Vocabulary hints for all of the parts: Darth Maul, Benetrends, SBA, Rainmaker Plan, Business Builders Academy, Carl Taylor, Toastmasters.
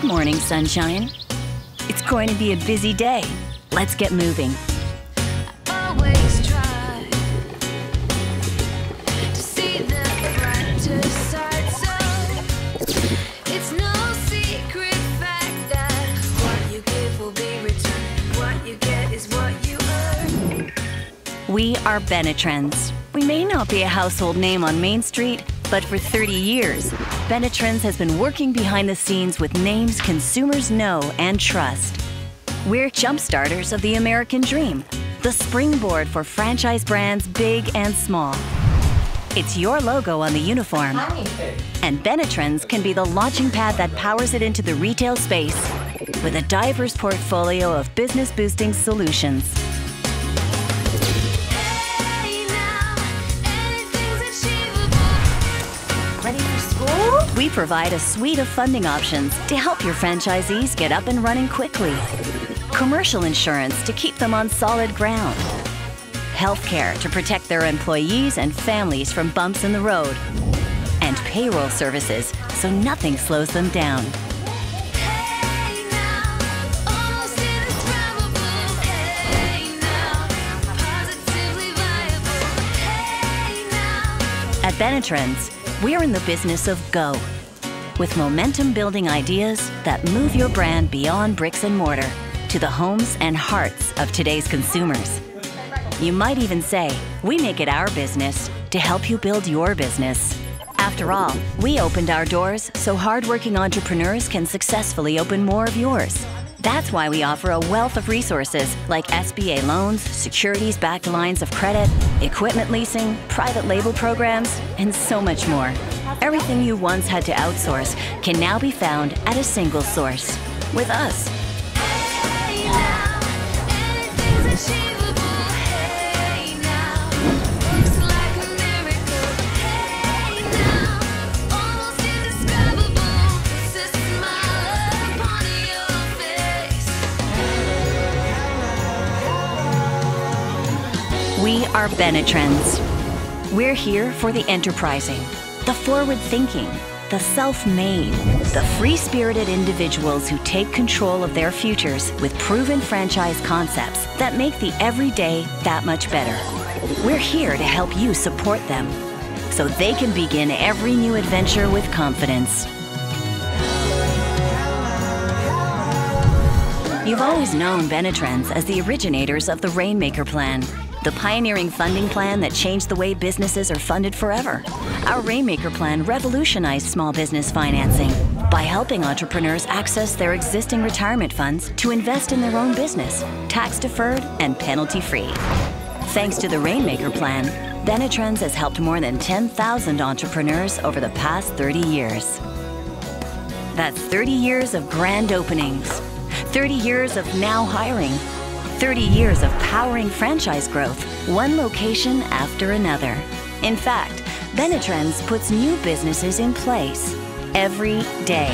Good morning, sunshine. It's going to be a busy day. Let's get moving. I always try to see the brighter side, so it's no secret fact that what you give will be returned. What you get is what you earn. We are Benetrends. We may not be a household name on Main Street, but for 30 years, Benetrends has been working behind the scenes with names consumers know and trust. We're jumpstarters of the American dream, the springboard for franchise brands big and small. It's your logo on the uniform, and Benetrends can be the launching pad that powers it into the retail space with a diverse portfolio of business-boosting solutions. We provide a suite of funding options to help your franchisees get up and running quickly, commercial insurance to keep them on solid ground, healthcare to protect their employees and families from bumps in the road, and payroll services so nothing slows them down. At Benetrends, we're in the business of go, with momentum-building ideas that move your brand beyond bricks and mortar to the homes and hearts of today's consumers. You might even say, we make it our business to help you build your business. After all, we opened our doors so hardworking entrepreneurs can successfully open more of yours. That's why we offer a wealth of resources like SBA loans, securities-backed lines of credit, equipment leasing, private label programs, and so much more. Everything you once had to outsource can now be found at a single source with us. We are Benetrends. We're here for the enterprising, the forward-thinking, the self-made, the free-spirited individuals who take control of their futures with proven franchise concepts that make the everyday that much better. We're here to help you support them so they can begin every new adventure with confidence. You've always known Benetrends as the originators of the Rainmaker Plan, the pioneering funding plan that changed the way businesses are funded forever. Our Rainmaker Plan revolutionized small business financing by helping entrepreneurs access their existing retirement funds to invest in their own business, tax-deferred and penalty-free. Thanks to the Rainmaker Plan, Benetrends has helped more than 10,000 entrepreneurs over the past 30 years. That's 30 years of grand openings, 30 years of now hiring, 30 years of powering franchise growth, one location after another. In fact, Benetrends puts new businesses in place every day.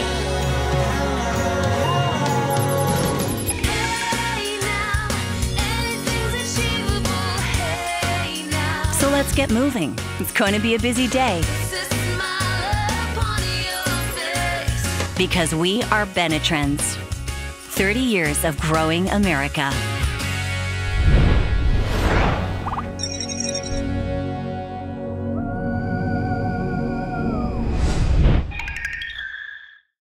So let's get moving. It's going to be a busy day, because we are Benetrends. 30 years of growing America.